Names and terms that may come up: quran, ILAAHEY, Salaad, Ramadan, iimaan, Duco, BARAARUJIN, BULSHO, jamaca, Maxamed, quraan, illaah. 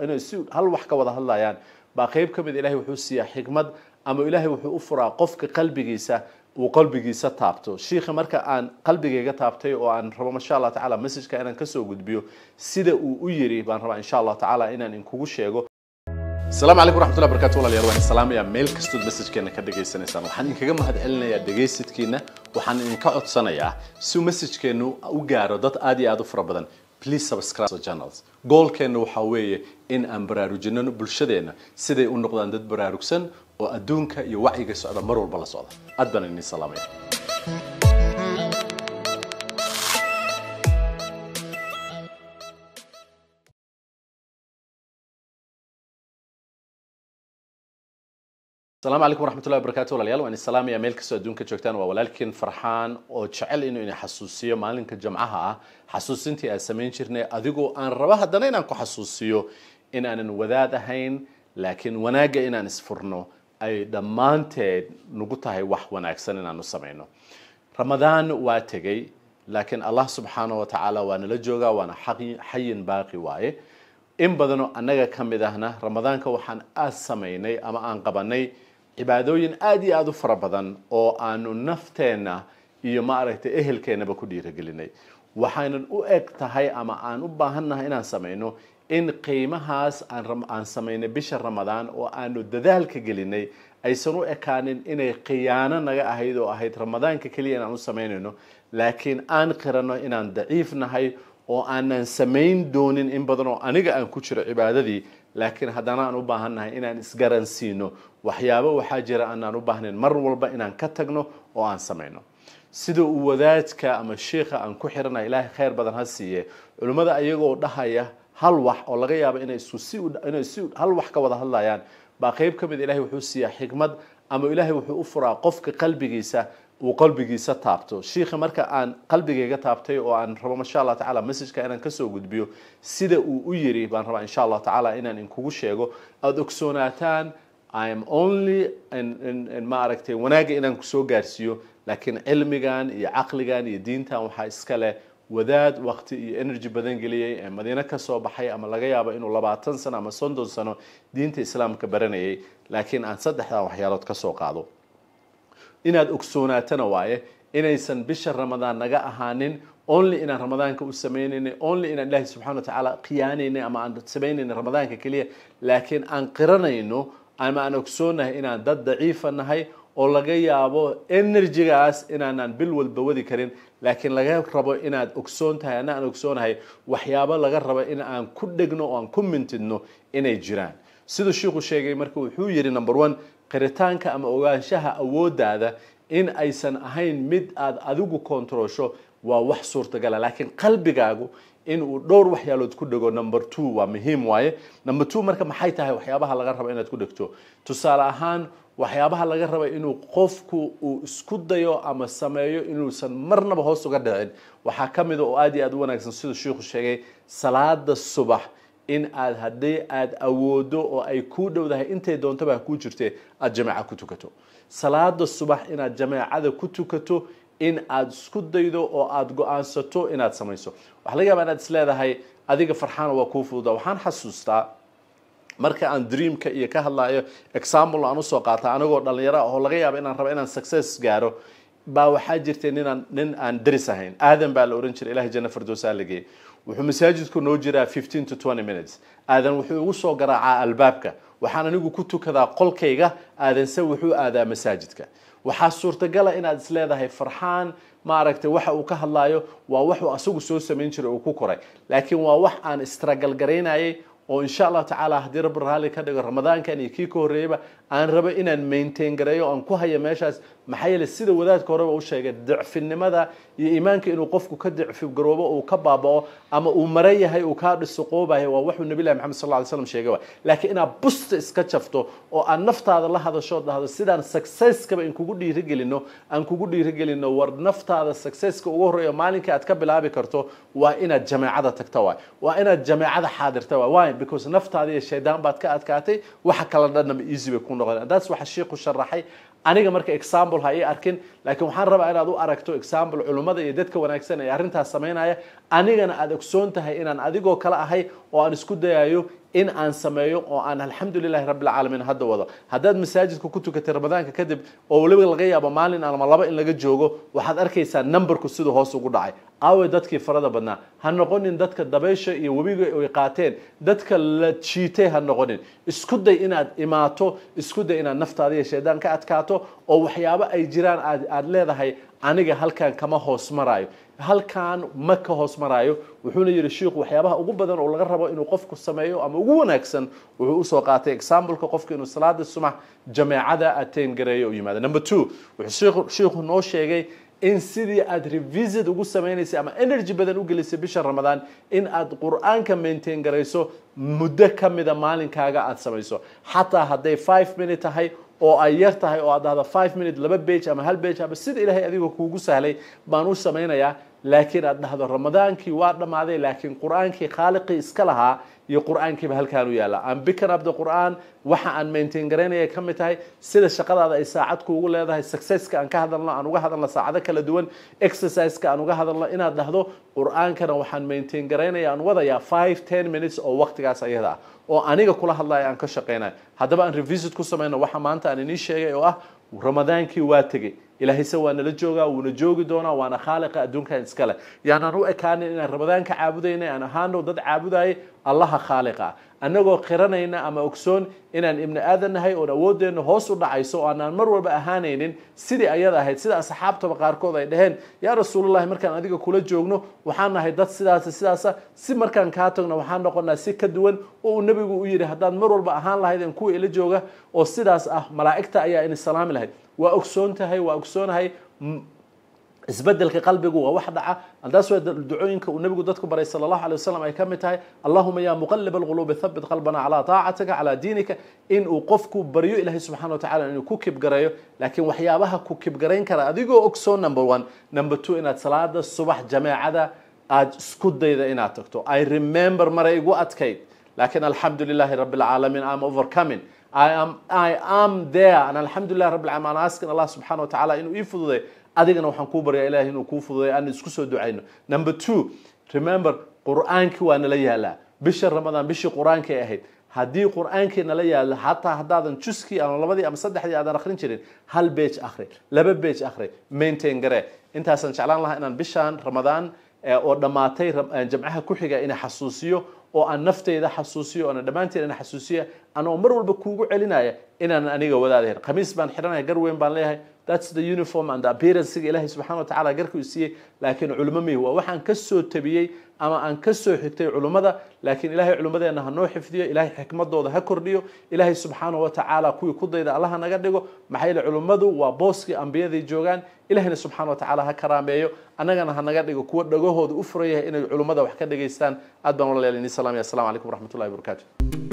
إنه يسوي هل وحكا وضع الله يعني باقيب كمد إلهي وحوسيا حكمة أما إلهي وحوفرا قفك قلبي جيسة وقلبي جيسة تابته شيخ مركا أن قلبي جا تابته وأن ربما إن شاء الله تعالى مسج كأنا كسو قد بيو سيدا ويري بأن ربما إن شاء الله تعالى إن نكوش يجو السلام عليكم ورحمة الله وبركاته والله يا روح السلام يا ملك استود مسج كأنا كدقيسنا سنة وحن كجمع هذا إلنا يا دقيست كنا وحن نكعد سنة يا سو مسج كأنه وجاردات عادي أضف ربنا please subscribe to our channels. Goalkeenu waxa weeye in aan baraarujinno bulshadeena siday u noqdaan dad baraarugsan oo adduunka iyo wacyiga socda mar walba la socda. Aad baan idin salaamay. السلام عليكم ورحمة الله وبركاته والليل وأن السلام يا ملك سودون كتشوكتان ولكن فرحان وشعل إنه إني حسوسية مالن كجمعها حسوسنتي أسمين شرنا أذيقو أن رباها دلين أنكو حسوسية إن أنا وذاذهين لكن وناجا إن أنا سفرنو أي دمانتي نقطها وح وناكسن إن أنا سمعنا رمضان واتجي لكن الله سبحانه وتعالى وأنا لجوا وأنا حي باقي واي إن بدنو أنجا كم بدهنا رمضان كوحن أسميني أما أنقبني عبادوين آدي آدو فربضان أو أنو نفتنا إيما أرهت إهل كينا بكودي رجليني وحين أؤكت هاي أما أنو باهنا هنا سمينو إن قيمهاس أن سميني بشر رمضان أو أنو دذال كجليني أي سنو أكانن إن قيانا نجا أهيدو أهيد رمضان ككلينا أنو سمينو لكن أن قرنا إن ضعيفنا هاي oo aanan sameyn doonin in badan oo aniga aan ku jiro cibaadadii laakiin haddana aan u baahanahay inaan isgaransiino waxyaabo waxa jira aanan u baahnayn mar walba inaan ka tagno oo aan sameeyno sida uu wadaadka ama sheekha aan ku xirnaa ilaahay khayr badan ha siiye culimada ayagoo dhahaya hal wax oo laga yaabo inay inay hal wax ka wada hadlayaan ba qayb ka mid ilaahay wuxuu siiya xikmad ama ilaahay wuxuu u furaa qofka qalbigiisa وقلبيجيسة تابته شيخ مركا أن قلبيجيجة تابته وأن ربما إن شاء الله تعالى مسج كأنا كسو قد بيو سيدا ويري بأن ربما إن شاء الله تعالى إن نكوش يجو أدوكسوناتان I'm only in ما أركته وناجي إن نكسو جارسيو لكن علمي كان يعقلي كان يدين تام وحاسكله وذات وقت إنرجي بدن قليه مدينة كسو بحي أما لقيا بإنه الله بعتن سنة أما صندوق سنة دين الإسلام كبرني لكن أن صدق هذا وحيالات كسو قاعدو inaad ogsoonatana waaye inaysan bisha Ramadan naga ahaanin only in Ramadaanka u sameeyeen only in Allah subhanahu wa ta'ala qiyaanayna ama aan sameeyeen Ramadaanka kaliya laakiin aan qiranayno ama aan ogsoonahay inaan dad daciifanahay oo laga yaabo energy-gaas inaanan bil walba wadi karin laakiin laga rabo inaad ogsoontahay ana aan ogsoonahay waxyaabo laga rabo in aan ku dhigno oo aan commentidno inay jiraan sidoo sheekhu sheegay markuu wuxuu yiri number 1 qiritaanka ama ogaanshaha awoodaada in aysan ahayn mid aad adigu kontrolsho waa wax suurtagal ah laakiin qalbigaagu in uu dhowr waxyaalood ku dhago number 2 waa muhiim waaye number 2 marka maxay tahay waxyaabaha laga rabo inaad ku dhigto tusaale ahaan waxyaabaha laga rabo inuu qofku uu isku dayo ama sameeyo inuusan marnaba hoos uga dhicin waxa kamid oo aad iyo aad wanaagsan sida sheekhu sheegay salaada subax إن هذه أودو أو أي كودو ده أنت دون تبع كوجرته الجماعة كتوكتو صلاة الصبح إن الجماعة هذا كتوكتو إن أسكت ديدو أو أدقو أنستو إن أتسميسو وحلاقة بعد سلا ده هاي أديك فرحان وكوفو ده وحن حسوستا مركا أن دريم كي كهلا إكسامبل أنا سوقاته أنا قلت لليرا هو لقيا بأن ربنا سكسس جارو باوحاجرتين إن درسهين آدم بالأورنشر إله جنة فردوسا لقي وحمساجدكو نوجرا 15 to 20 minutes آذن وحو سو قرعا البابكا وحانا نيقو كتو كذا قولكيغا آذن سوحو آذا مساجدكا وحا suurtagala inaad isleedahay farxaan ma aragtay waxa uu ka hadlayo waa wax uu asagu soo sameyn jiray oo ku koray laakiin waa wax aan struggle gareynayay oo insha Allah taala haddii Rabb raali ka dhigo Ramadaanka in kii ko horeeyba aan rabo inaan maintain gareeyo aan ku hayo meeshaas maxay sida wadaadka horeba u sheegay dhicfinimada iyo iimaanka inuu qofku ka dhicfi garoobo oo ka baabao ama uu maray yahay uu ka dhiso qoobay waa wuxuu Nabii Maxamed sallallahu alayhi wasallam sheegay laakiin ina boost iska jafto oo aan naftaada la hadasho dhahdo sidaan success ka in kugu dhiirigelino aan kugu dhiirigelino war naftaada success ka ugu horeeyo maalinka aad ka bilaabi karto waa inaad jamaacada tagto waa inaad jamaacada xaadirto waa because naftaada iyo shaydaan baad ka adkaatay waxa kala dhadham easy way ku noqdaan that's waxa sheekhu sharaxay aniga marka example haye arkin laakiin waxaan rabaa inaad u aragto example culimada iyo dadka wanaagsan ee arrintaas sameynaya anigana aad ogsoon tahay inaan adigoo kala ahay oo aan isku dayayo إن أن سمعوا أو أن الحمد لله رب العالمين هذا وضع هذا مساجد كوكتو كتير رمضان ككذب أو لو الغية بمالين على ملابق إن لقيت جوجو وحد أركيسان نمبر كسيده هاس وقدعي أو دتك فردا بنا هنقول إن دتك الدبيشة يوبيج ويقاتين دتك الشيته هنقول إسكود إن إماتو إسكود إن النفط هذه شدان كأتكاتو أو حيابة أي جيران عدلة هاي aniga halkan kama hoos marayo halkan ma ka hoos marayo wuxuuna yiri sheekhu waxyaabaha ugu badan oo laga rabo inuu qofku sameeyo ama ugu wanaagsan wuxuu u soo qaatay example-ka qofka inuu salaada subax jamaacada ateen gareeyo yimaada number 2 wuxuu sheekhu noo sheegay in sidii aad revisit ugu sameynayso ama energy badan u gelisay bisha Ramadan in aad quraanka maintain gareyso muddo kamida maalinkaaga aad sameeyso hatta haday 5 minutes tahay oo ay yar tahay oo aad hada 5 minutes laba page ama hal page ama sid ilaahay adiga kuugu sahlay baan u sameeynaya laakiin aad dhahdo Ramadaankii waa dhamaaday laakiin quraankii Khaaliqi iska lahaa iyo quraankii ba halkaan u yaala aan bikar abda quraan waxa aan maintain gareynaya kamid tahay sida shaqadaada ay saacad kuugu leedahay success-ka aan ka hadalno aan uga hadalno saacado kala duwan exercise-ka aan uga hadalno inaad dhahdo quraankana waxaan maintain gareynaya aan wadaya 5-10 minutes oo waqtigaas ayada oo aniga kula hadlay aan ka shaqeynaa hadaba aan revisit ku sameeyno waxa maanta aan inii sheegay oo ah Ramadaankii waa tagay ilaahay sawana la joogaa wuuna joogi doonaa waana Khaaliqa adduunka iska leh yaana ruu ekaan in Ramadaanka caabudayna aan ahaano dad caabuday Allaha Khaaliqa anagoo qiranayna ama ogsoon inaan ibn aadan nahay oo awoodeena hoos u dhacayso aanan mar walba ahaanaynin sidii ayada ahayd sida asxaabta qaarkood ay dhaheen ya Rasuulullaahi markaan adiga kula joogno waxaan nahay dad sidaas si markaan ka tagno waxaan noqonaa si ka duwan oo nabigu u yiri hadaan mar walba ahaan lahayd kuwa ila jooga oo sidaas ah malaa'ikta ayaa in salaam lahayd waa ogsoontahay waa ogsoonhay isbeddelka qalbigu waa wax dhaca aldaas way ducooyinka uu nabigu dadku baray sallallahu alayhi wasallam ay kamid tahay allahumma ya muqallib alqulub thabbit qalbana ala ta'atika ala dinika in uu qofku bariyo ilaahay subhanahu wa ta'ala inuu ku kib gareeyo laakiin waxyaabaha ku kib gareyn kara adigoo ogsoon number 1 number 2 inaad salaada subax jamaacada aad isku dayda inaad tagto I remember maraygu adkayd laakiin alhamdulillahi rabbil alamin I'm overcoming I am there and alhamdulillah rabbil alamin askin allah subhanahu wa ta'ala inuu ifududay adigana waxaan ku baryaa ilaahay inuu ku fududeeyo aan isku soo duceyno number 2 remember quraanka waa nala yaala bisha Ramadan bishi quraanka ay ahayd hadii quraanka nala yaala hatta hadaadan juski aan labadii ama saddexdii aad akhrin jirin hal page akhri laba page akhri maintain gare intaas aan jeclaan lahaa inaan bishaan Ramadan oo dhamaatay jamcaha ku xiga in xasuusiyo oo aan naftayda xasuusiyo ana dhamaanteena xasuusiyo anoo mar walba kuugu celinaya inaan aniga wadaadahay qamiis baan xiranahay garweyn baan leeyahay that's the uniform and the appearance ilaahay subhanahu wa ta'ala garku siiyay laakiin culimada waa waxaan ka soo tabiyay ama aan ka soo xigtay culimada laakiin ilaahay culimadeena ha noo xifdiyo ilaahay xikmadooda ha kordhiyo ilaahay subhanahu wa ta'ala kuwi ku dayda allah naga dhigo maxay culimadu waa booski anbiyaadii joogan ilaahayna subhanahu wa ta'ala ha karaameeyo anagana ha naga dhigo kuwa dhagahooda u furaya inay culimada wax ka dhageystaan aad baan walaalayaal salaam alaykum wa rahmatullahi wa barakatuh